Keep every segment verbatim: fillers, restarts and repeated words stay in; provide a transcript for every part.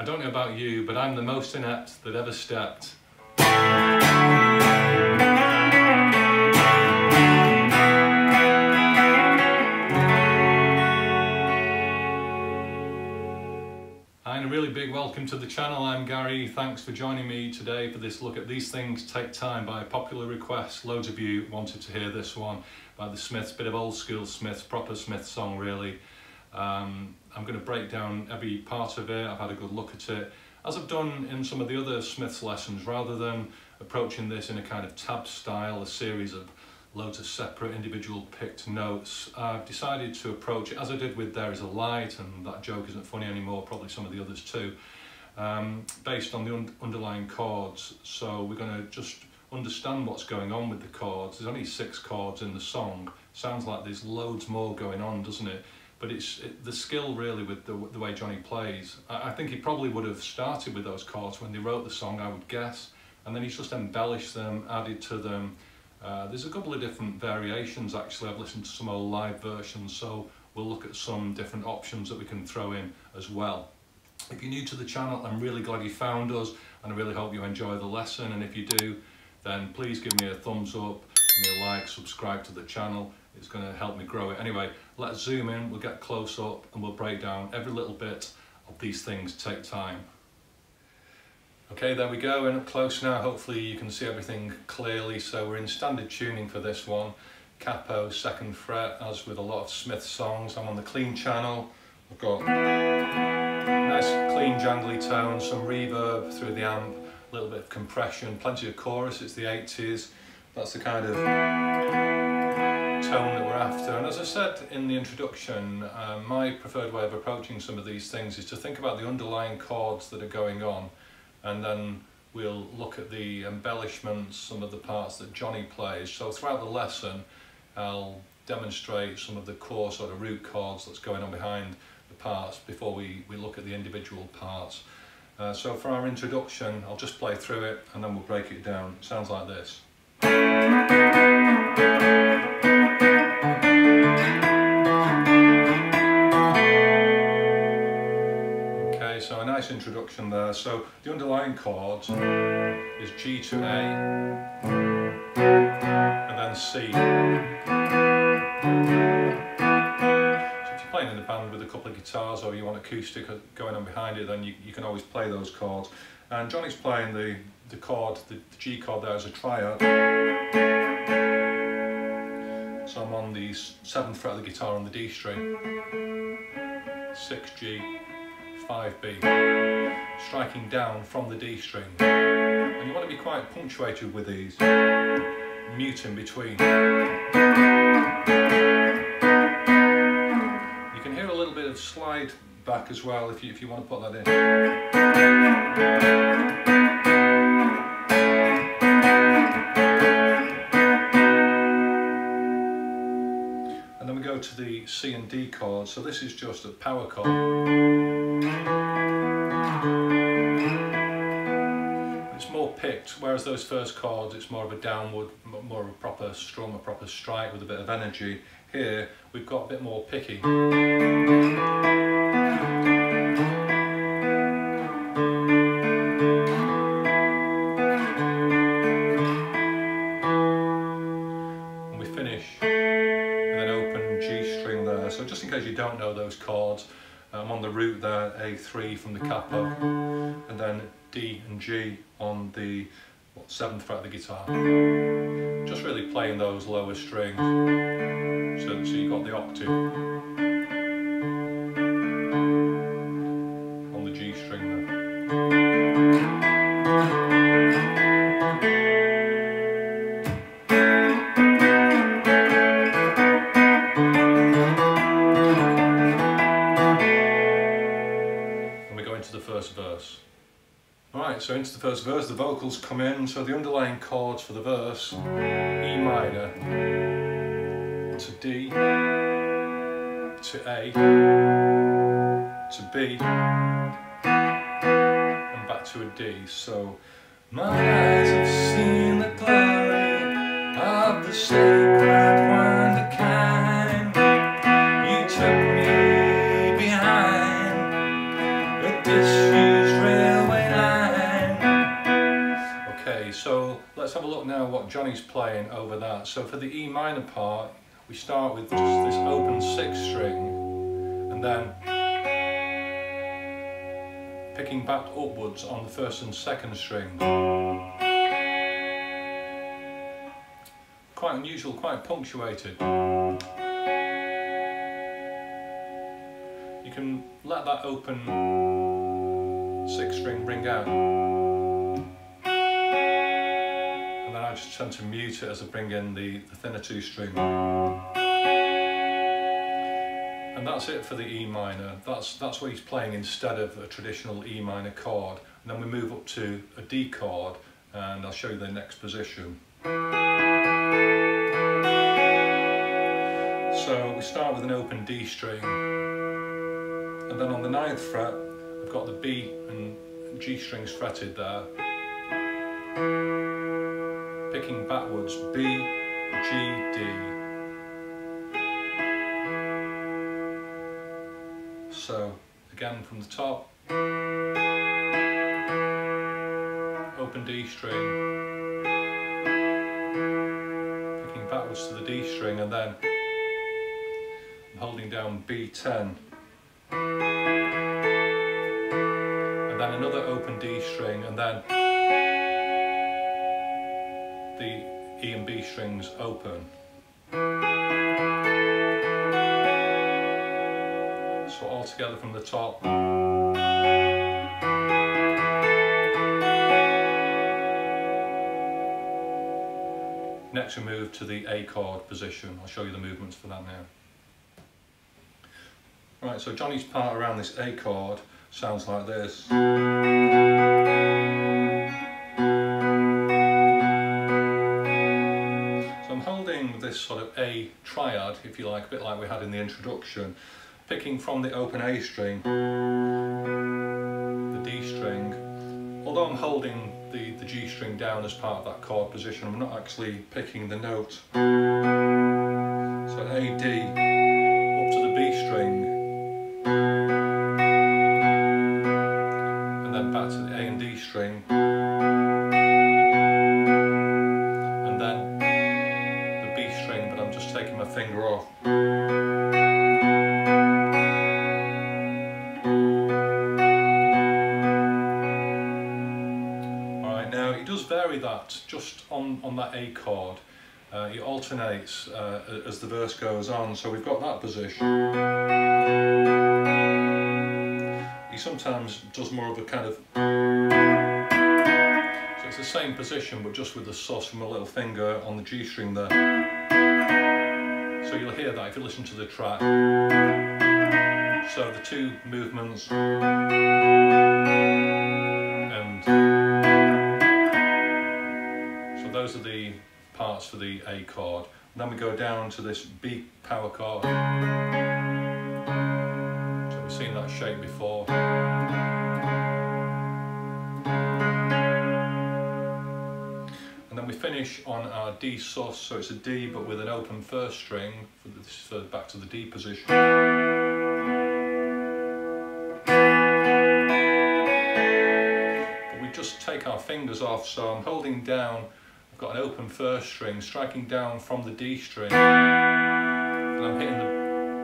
I don't know about you, but I'm the most inept that ever stepped. And a really big welcome to the channel. I'm Gary. Thanks for joining me today for this look at These Things Take Time by popular request. Loads of you wanted to hear this one by the Smiths, bit of old school Smiths, proper Smiths song really. Um, I'm going to break down every part of it. I've had a good look at it, as I've done in some of the other Smiths lessons, rather than approaching this in a kind of tab style, a series of loads of separate individual picked notes. I've decided to approach it as I did with There Is A Light, and that joke isn't funny anymore, probably some of the others too, um, based on the un underlying chords. So we're going to just understand what's going on with the chords. There's only six chords in the song. Sounds like there's loads more going on, doesn't it? But it's it, the skill really with the, the way Johnny plays. I, I think he probably would have started with those chords when they wrote the song, I would guess, and then he's just embellished them, added to them. Uh, there's a couple of different variations actually. I've listened to some old live versions, so we'll look at some different options that we can throw in as well. If you're new to the channel, I'm really glad you found us, and I really hope you enjoy the lesson. And if you do, then please give me a thumbs up, give me a like, subscribe to the channel. It's going to help me grow it. Anyway, let's zoom in, we'll get close up, and we'll break down every little bit of These Things Take Time. Okay, there we go, and up close now. Hopefully you can see everything clearly. So we're in standard tuning for this one. Capo, second fret, as with a lot of Smith songs. I'm on the clean channel. I've got nice clean jangly tone, some reverb through the amp, a little bit of compression, plenty of chorus. It's the eighties. That's the kind of tone that we're after. And as I said in the introduction, uh, my preferred way of approaching some of these things is to think about the underlying chords that are going on. And then we'll look at the embellishments, some of the parts that Johnny plays. So throughout the lesson, I'll demonstrate some of the core sort of root chords that's going on behind the parts before we, we look at the individual parts. Uh, so for our introduction, I'll just play through it and then we'll break it down. It sounds like this. Introduction there. So the underlying chord is G to A and then C. So if you're playing in a band with a couple of guitars or you want acoustic going on behind it, then you, you can always play those chords. And Johnny's playing the, the chord, the, the G chord there as a triad. So I'm on the seventh fret of the guitar on the D string, six G. five B, striking down from the D string, and you want to be quite punctuated with these, mute in between. You can hear a little bit of slide back as well if you, if you want to put that in. And then we go to the C and D chords, so this is just a power chord. It's more picked, whereas those first chords, it's more of a downward, more of a proper strum, a proper strike with a bit of energy. Here we've got a bit more picking. And we finish with an open G string there. So just in case you don't know those chords, I'm on the root there, A three from the capo, and then D and G on the what, seventh fret of the guitar. Just really playing those lower strings, so, so you've got the octave on the G string verse. Alright, so into the first verse, the vocals come in, so the underlying chords for the verse, E minor, to D, to A, to B, and back to a D. So, my eyes have seen the glory of the sacred wonder kind, you took me behind, a disused what Johnny's playing over that. So for the E minor part, we start with just this open sixth string and then picking back upwards on the first and second strings. Quite unusual, quite punctuated. You can let that open sixth string ring out. And then I just tend to mute it as I bring in the, the thinner two string. And that's it for the E minor. That's, that's what he's playing instead of a traditional E minor chord. And then we move up to a D chord, and I'll show you the next position. So we start with an open D string, and then on the ninth fret, I've got the B and G strings fretted there. Picking backwards, B, G, D. So again from the top, open D string, picking backwards to the D string, and then I'm holding down B ten, and then another open D string, and then the E and B strings open. So all together from the top. Next we move to the A chord position. I'll show you the movements for that now. Right, so Johnny's part around this A chord sounds like this. So I'm holding this sort of A triad, if you like, a bit like we had in the introduction. Picking from the open A string, the D string, although I'm holding the, the G string down as part of that chord position, I'm not actually picking the note. So A, D, up to the B string, and then back to the A and D string, and then the B string, but I'm just taking my finger off. That just on, on that A chord, uh, it alternates uh, as the verse goes on, so we've got that position. He sometimes does more of a kind of, so it's the same position but just with the sus from a little finger on the G string there. So you'll hear that if you listen to the track. So the two movements. Those are the parts for the A chord. And then we go down to this B power chord. So we've seen that shape before. And then we finish on our D sus, so it's a D but with an open first string. This is back to the D position. Just take our fingers off, so I'm holding down, I've got an open first string, striking down from the D string, and I'm hitting the,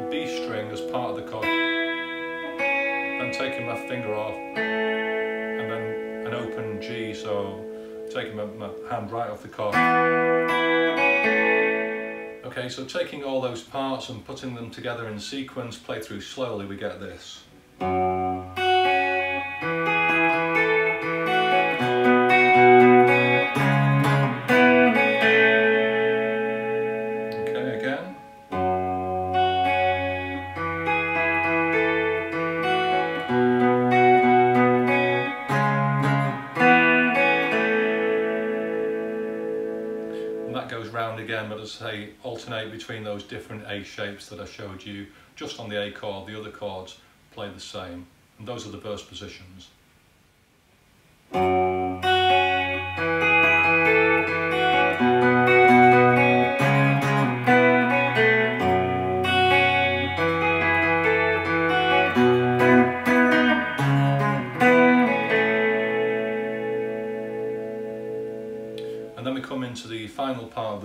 the B string as part of the chord, then taking my finger off, and then an open G, so taking my, my hand right off the chord. Okay, so taking all those parts and putting them together in sequence, play through slowly, we get this. But as I say, alternate between those different A shapes that I showed you. Just on the A chord, the other chords play the same. And those are the verse positions.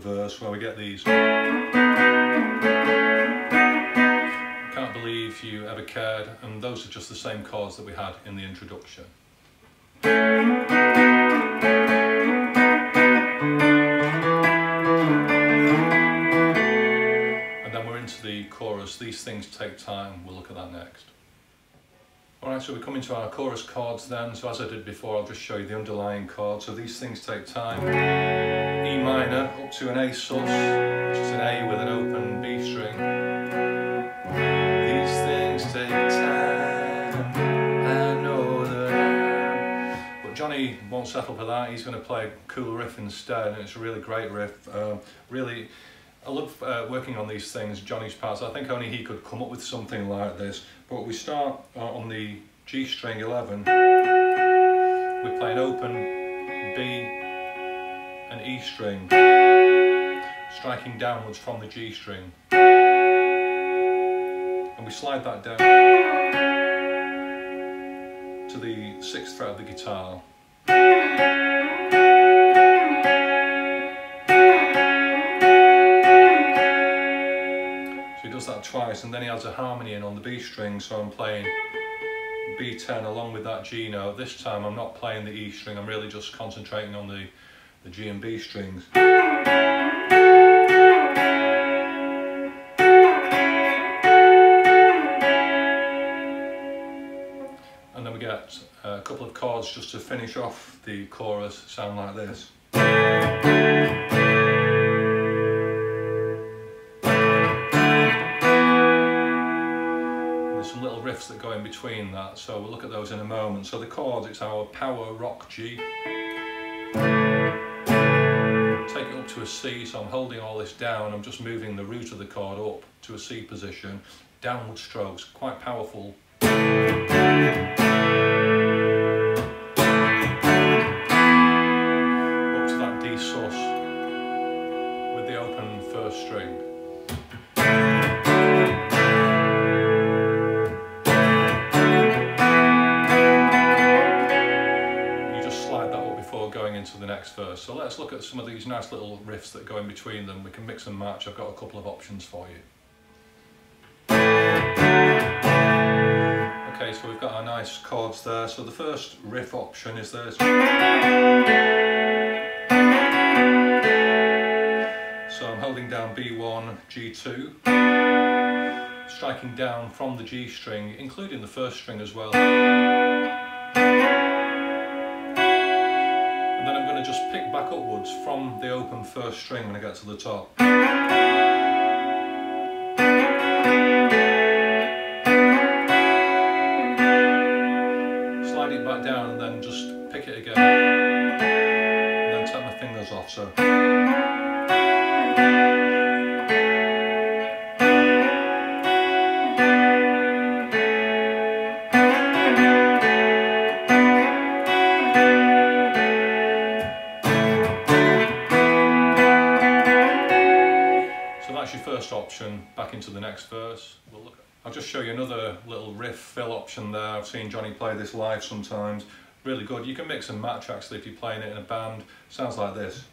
verse where we get these. Can't believe you ever cared, and those are just the same chords that we had in the introduction. And then we're into the chorus, these things take time, we'll look at that next. Alright, so we're coming to our chorus chords then, so as I did before I'll just show you the underlying chords. So these things take time, E minor up to an A sus, which is an A with an open B string. These things take time, I know that. But Johnny won't settle for that, he's going to play a cool riff instead, and it's a really great riff. Uh, really, I love uh, working on these things, Johnny's parts. I think only he could come up with something like this. But we start uh, on the G string eleven. We play an open B and E string, striking downwards from the G string. And we slide that down to the sixth fret of the guitar. That twice, and then he adds a harmony in on the B string, so I'm playing B ten along with that G note. This time I'm not playing the E string, I'm really just concentrating on the, the G and B strings. And then we get a couple of chords just to finish off the chorus, sound like this. That go in between that, so we'll look at those in a moment. So the chords, it's our power rock G, take it up to a C, so I'm holding all this down, I'm just moving the root of the chord up to a C position, downward strokes, quite powerful. Up to that D sus with the open first string. First. So let's look at some of these nice little riffs that go in between them. We can mix and match. I've got a couple of options for you. Okay, so we've got our nice chords there. So the first riff option is this. So I'm holding down B one, G two, striking down from the G string, including the first string as well. Just pick back upwards from the open first string when I get to the top. Slide it back down and then just pick it again. And then take my fingers off, so. Option back into the next verse. We'll look at. I'll just show you another little riff fill option there. I've seen Johnny play this live sometimes. Really good. You can mix and match actually if you're playing it in a band. Sounds like this.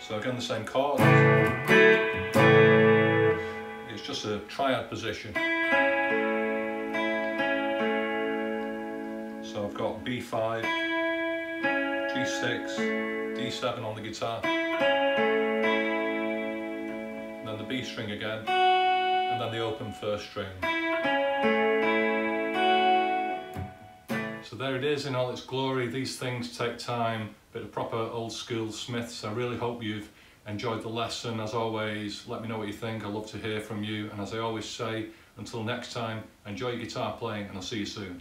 So again the same chords. It's just a triad position. So I've got B five, G six, D seven on the guitar, and then the B string again, and then the open first string. So there it is in all its glory, these things take time, bit of proper old school Smiths. I really hope you've enjoyed the lesson. As always, let me know what you think, I'd love to hear from you, and as I always say, until next time, enjoy your guitar playing and I'll see you soon.